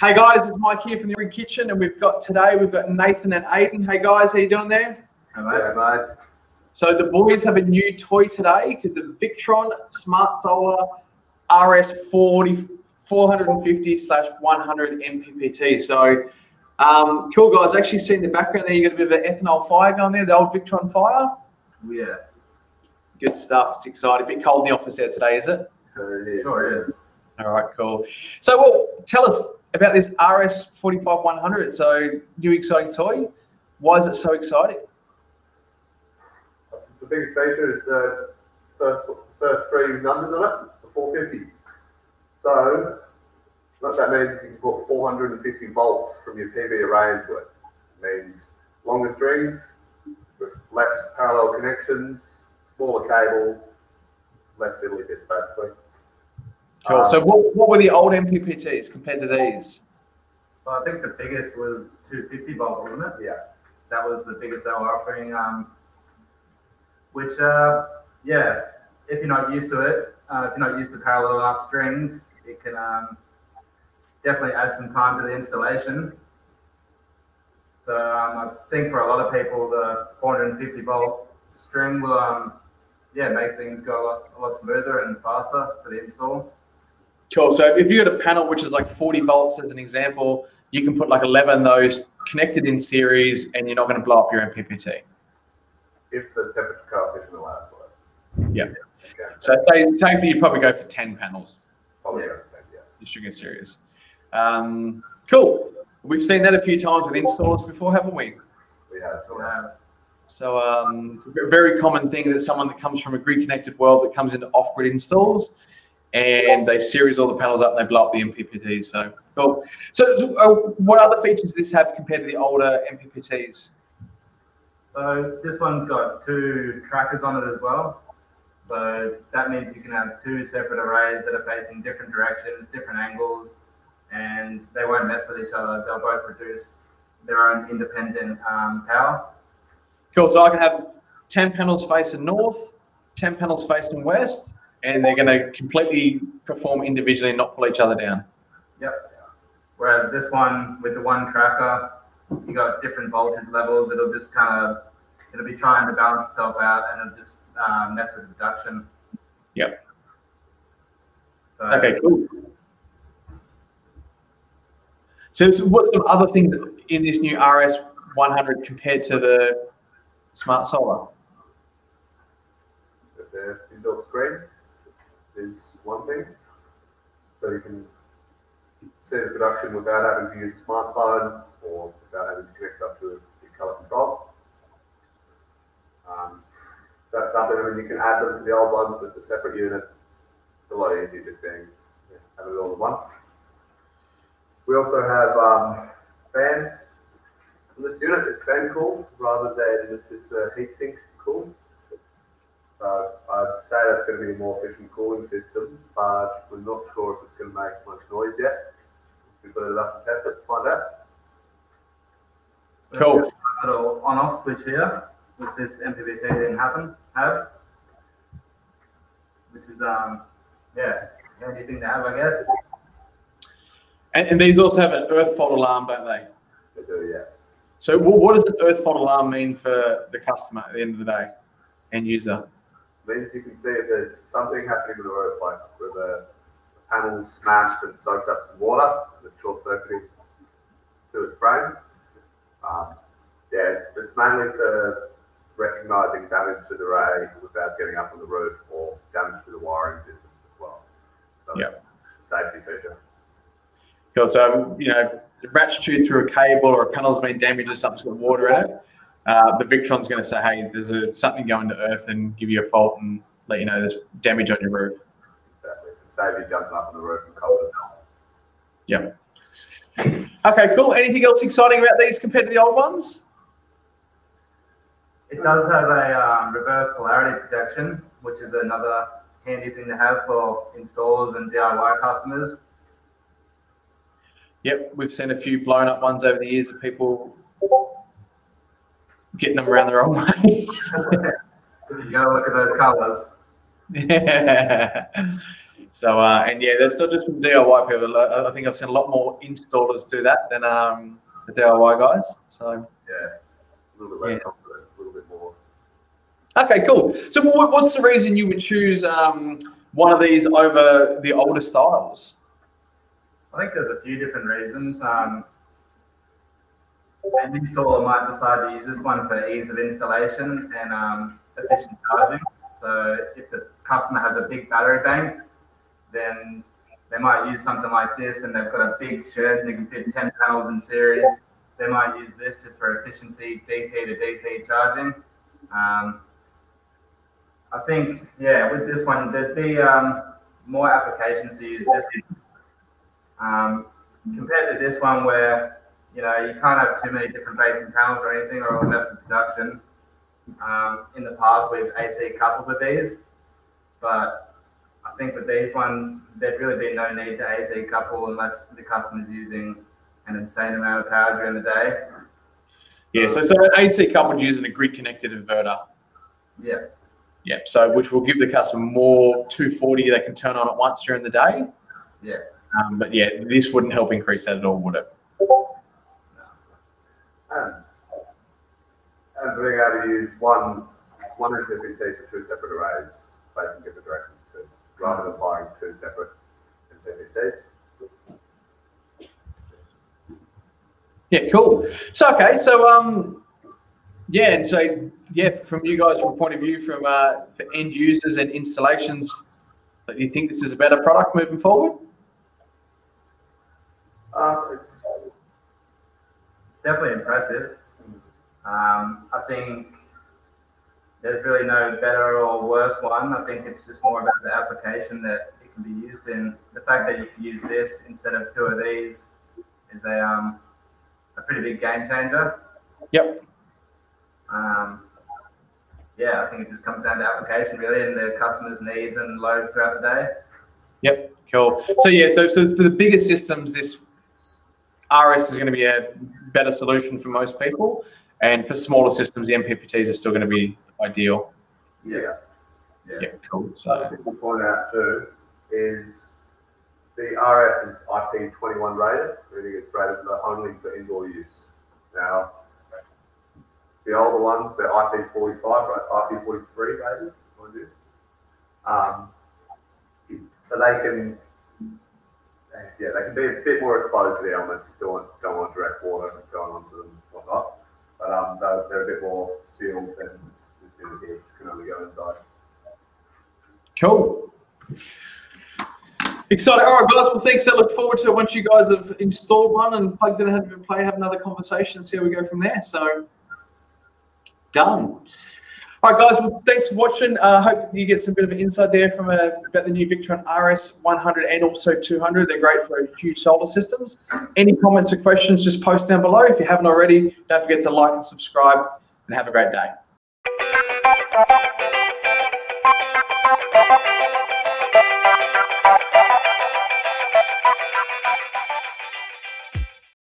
Hey guys, it's Mike here from the Rig Kitchen, and we've got Nathan and Aiden. Hey guys, how you doing there? Hello, mate. So the boys have a new toy today, the Victron Smart Solar RS 450/100 MPPT. So cool guys, I've actually seen the background there. You got a bit of an ethanol fire going there, the old Victron fire. Yeah. Good stuff. It's exciting. A bit cold in the office there today, is it? It is. Sure is. All right, cool. So, well, tell us about this RS 450/100. So, new exciting toy. Why is it so exciting? The biggest feature is the first three numbers on it, the 450. So, what that means is you can put 450 volts from your PV array into it. It means longer strings with less parallel connections, smaller cable, less fiddly bits, basically. Cool. So what were the old MPPTs compared to these? Well, I think the biggest was 250 volt, wasn't it? Yeah. That was the biggest they were offering, which, yeah, if you're not used to it, if you're not used to parallel up strings, it can definitely add some time to the installation. So I think for a lot of people, the 450 volt string will, yeah, make things go a lot smoother and faster for the install. Cool. So if you got a panel which is like 40 volts as an example, you can put like 11 of those connected in series and you're not going to blow up your MPPT. If the temperature coefficient allows for it. Yeah. Okay. So say you probably go for 10 panels. Probably, yeah. Yes. You should go series. Cool. We've seen that a few times with installers before, haven't we? We have. So it's a very common thing that someone that comes from a grid-connected world that comes into off-grid installs and they series all the panels up and they blow up the MPPT. So cool. So what other features does this have compared to the older MPPTs? So this one's got two trackers on it as well. So that means you can have two separate arrays that are facing different directions, different angles, and they won't mess with each other. They'll both produce their own independent power. Cool, so I can have 10 panels facing north, 10 panels facing west, and they're going to completely perform individually and not pull each other down. Yep. Whereas this one, with the one tracker, you got different voltage levels. It'll just kind of, it'll be trying to balance itself out and it'll just mess with the production. Yep. So, okay, cool. So what's some other things in this new RS 100 compared to the Smart Solar? The indoor screen is one thing. So you can see the production without having to use a smartphone or without having to connect up to the color control. That's something, I mean, you can add them to the old ones, but it's a separate unit. It's a lot easier just being, yeah, having it all at once. We also have fans. This unit is fan cooled rather than this heatsink cooled. I'd say that's going to be a more efficient cooling system, but we're not sure if it's going to make much noise yet. We've got enough to test it to find out. Cool. There's a little on-off switch here, which this MPPT didn't have, which is yeah, handy thing to have, I guess. And these also have an earth fault alarm, don't they? They do, yes. So what does an earth fault alarm mean for the customer at the end of the day, end user? It means you can see if there's something happening with the earth, like where the panel's smashed and soaked up some water, and it's short-circuiting to its frame. Yeah, it's mainly for recognising damage to the array without getting up on the roof, or damage to the wiring system as well. So it's a safety feature. Cool, so, you know, the rat's chewed through a cable or a panel's been damaged or something's got water in it, the Victron's going to say, hey, there's something going to earth, and give you a fault and let you know there's damage on your roof. Exactly. Save you jumping up on the roof and cold it down. Yeah. Okay, cool. Anything else exciting about these compared to the old ones? It does have a reverse polarity protection, which is another handy thing to have for installers and DIY customers. Yep, we've seen a few blown up ones over the years of people getting them around the wrong way. You gotta look at those colors. Yeah. So and yeah, they're still just from DIY people. I think I've seen a lot more installers do that than the DIY guys. So yeah, a little bit less confident, a little bit more. Okay, cool. So what's the reason you would choose one of these over the older styles? I think there's a few different reasons. An installer might decide to use this one for ease of installation and efficient charging. So if the customer has a big battery bank, then they might use something like this, and they've got a big shed and they can fit 10 panels in series. They might use this just for efficiency, DC to DC charging. I think, yeah, with this one, there'd be more applications to use this compared to this one where, you know, you can't have too many different basin panels or anything, or it'll mess with production. In the past, we've AC coupled with these, but I think with these ones, there'd really be no need to AC couple unless the customer's using an insane amount of power during the day. Yeah, so AC coupled using a grid-connected inverter. Yeah. Yeah, so which will give the customer more 240 they can turn on at once during the day. Yeah. But yeah, this wouldn't help increase that at all, would it? And being able to use one HPPT for two separate arrays, placing different directions too, rather than buying two separate HPPTs. Yeah, cool. So okay, so yeah, and so yeah, from you guys, from a point of view, from for end users and installations, do you think this is a better product moving forward? It's definitely impressive. I think there's really no better or worse one. I think it's just more about the application that it can be used in. The fact that you can use this instead of two of these is a pretty big game changer. Yep. Yeah, I think it just comes down to application really, and the customer's needs and loads throughout the day. Yep, cool. So yeah, so for the bigger systems, this RS is going to be a better solution for most people. And for smaller systems, the MPPTs are still going to be ideal. Yeah, cool. So I think we'll point out too is the RS is IP21 rated, meaning it's rated only for indoor use. Now, the older ones, they're IP45, right? IP43 rated, mind you. So they can be a bit more exposed to the elements. You still don't want direct water going onto them and whatnot. But they're a bit more sealed than this in here. You can only go inside. Cool. Exciting. All right, guys. Well, thanks. I look forward to once you guys have installed one and plugged in and had a play, have another conversation and see how we go from there. So, done. All right, guys. Well, thanks for watching. I hope you get some bit of an insight there from about the new Victron RS100 and also 200. They're great for huge solar systems. Any comments or questions, just post down below. If you haven't already, don't forget to like and subscribe, and have a great day.